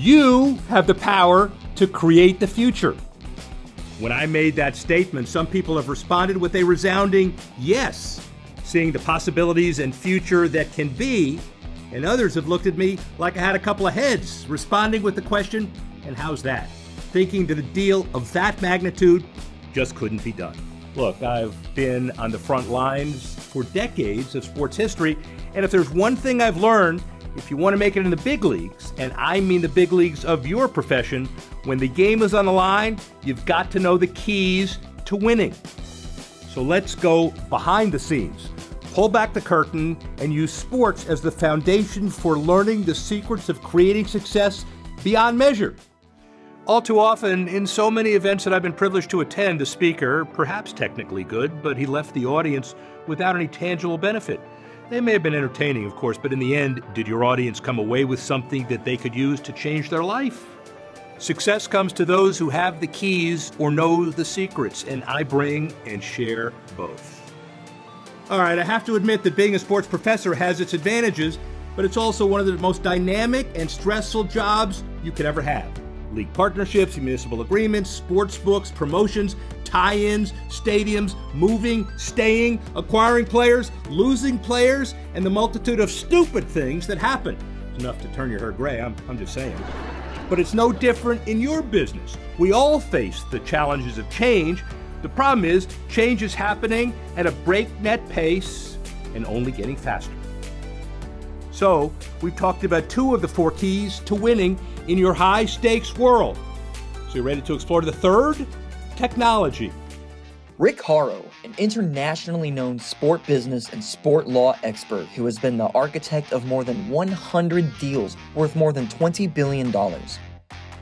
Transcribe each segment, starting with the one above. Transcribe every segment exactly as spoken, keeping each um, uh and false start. You have the power to create the future. When I made that statement, some people have responded with a resounding yes, seeing the possibilities and future that can be, and others have looked at me like I had a couple of heads, responding with the question, and how's that? Thinking that a deal of that magnitude just couldn't be done. Look, I've been on the front lines for decades of sports history, and if there's one thing I've learned, if you want to make it in the big leagues, and I mean the big leagues of your profession, when the game is on the line, you've got to know the keys to winning. So let's go behind the scenes, pull back the curtain, and use sports as the foundation for learning the secrets of creating success beyond measure. All too often, in so many events that I've been privileged to attend, the speaker, perhaps technically good, but he left the audience without any tangible benefit. They may have been entertaining, of course, but in the end, did your audience come away with something that they could use to change their life? Success comes to those who have the keys or know the secrets, and I bring and share both. All right, I have to admit that being a sports professor has its advantages, but it's also one of the most dynamic and stressful jobs you could ever have. League partnerships, municipal agreements, sports books, promotions, tie-ins, stadiums, moving, staying, acquiring players, losing players, and the multitude of stupid things that happen. It's enough to turn your hair gray, I'm, I'm just saying. But it's no different in your business. We all face the challenges of change. The problem is, change is happening at a breakneck pace and only getting faster. So, we've talked about two of the four keys to winning in your high-stakes world. So you're ready to explore the third? Technology. Rick Horrow, an internationally known sport business and sport law expert who has been the architect of more than one hundred deals worth more than twenty billion dollars.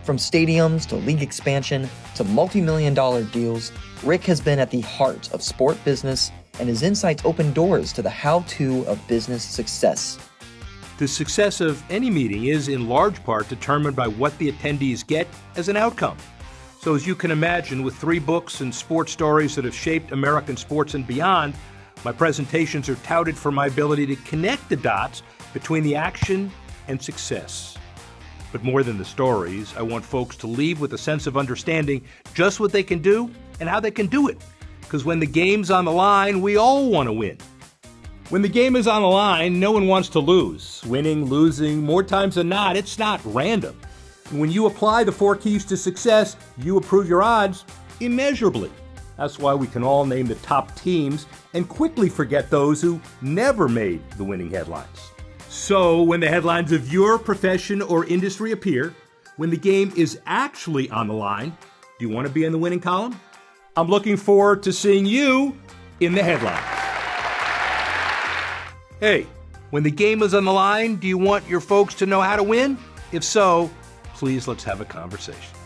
From stadiums to league expansion to multi-million dollar deals, Rick has been at the heart of sport business, and his insights open doors to the how-to of business success. The success of any meeting is in large part determined by what the attendees get as an outcome. So as you can imagine, with three books and sports stories that have shaped American sports and beyond, my presentations are touted for my ability to connect the dots between the action and success. But more than the stories, I want folks to leave with a sense of understanding just what they can do and how they can do it. Because when the game's on the line, we all want to win. When the game is on the line, no one wants to lose. Winning, losing, more times than not, it's not random. When you apply the four keys to success, you improve your odds immeasurably. That's why we can all name the top teams and quickly forget those who never made the winning headlines. So when the headlines of your profession or industry appear, when the game is actually on the line, do you want to be in the winning column? I'm looking forward to seeing you in the headlines. Hey, when the game is on the line, do you want your folks to know how to win? If so, please let's have a conversation.